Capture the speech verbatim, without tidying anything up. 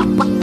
What?